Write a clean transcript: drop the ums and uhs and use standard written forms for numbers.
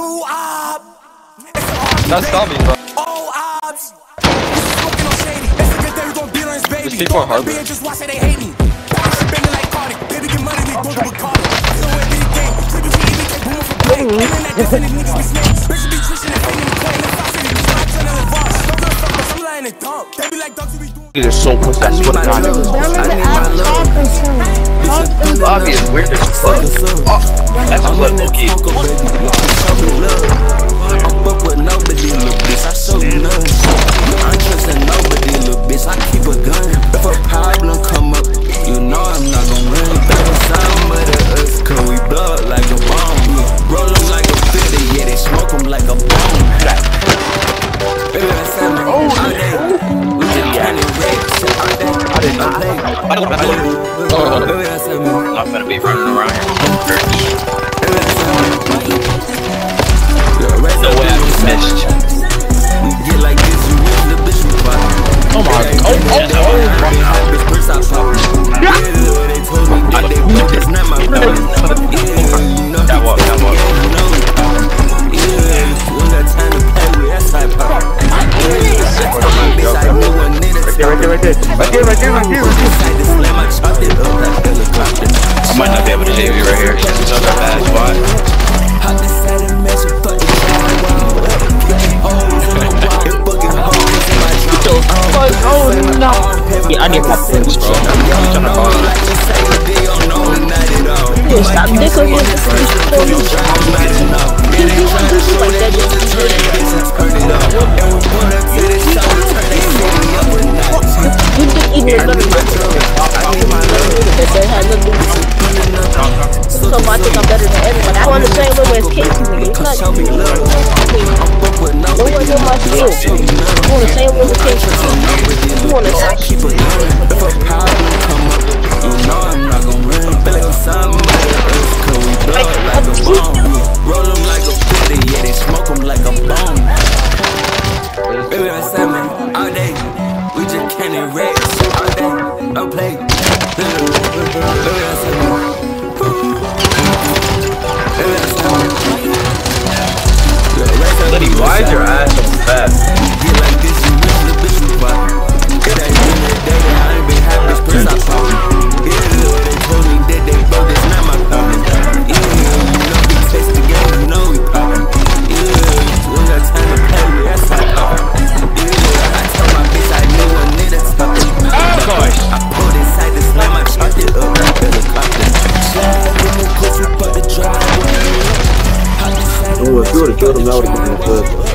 New op. That's not me, bro. All ops. Smoking on shady. It's a good day you gon' be on his baby. Just keep on hard, bro. Just watch it, they hate me. Spending like Cardi. Baby, get money, they both with Cardi. So it be game. Triple G, they take room for play. And then that doesn't even niggas be snakes. Bitch be twisting and fading and playing. They be like dogs you be doing. It is so push. That's what I do. The lobby is weird as fuck. That's a flip, okay. I fuck with nobody, little bitch. I show you none. I ain't trusting nobody, little bitch. I keep a gun. If a problem come up, you know I'm not gonna run. Better sound mother us, cause we blood like a bomb. Roll them like a 50, yeah, they smoke them like a bomb. Baby, that's I'm gonna be running around here. No way I missed. Oh my god. Right there. I might not be able to leave you right here. It's another bad spot. Oh no! Yeah, I need that thing, bro. I'm trying to call it. Dude, stop this over here. I think I'm better than everyone. I'm on the same level as King. Why'd your ass so fast? Get like this, you wish the bitch was wild. It ain't been a day that I ain't been happy since I saw you. Yeah, they told me that they broke, that's not my problem. Yeah, you know we taste the game, you know we poppin'. Yeah, when that time to play me, that's my problem. Yeah, I told my bitch I knew a nigga stopped it. Oh gosh! I pulled inside the slime, I chopped it up, I feel the confidence. Slide in the cliff, we put the drive. Oh, if you would've killed him, that would've been good.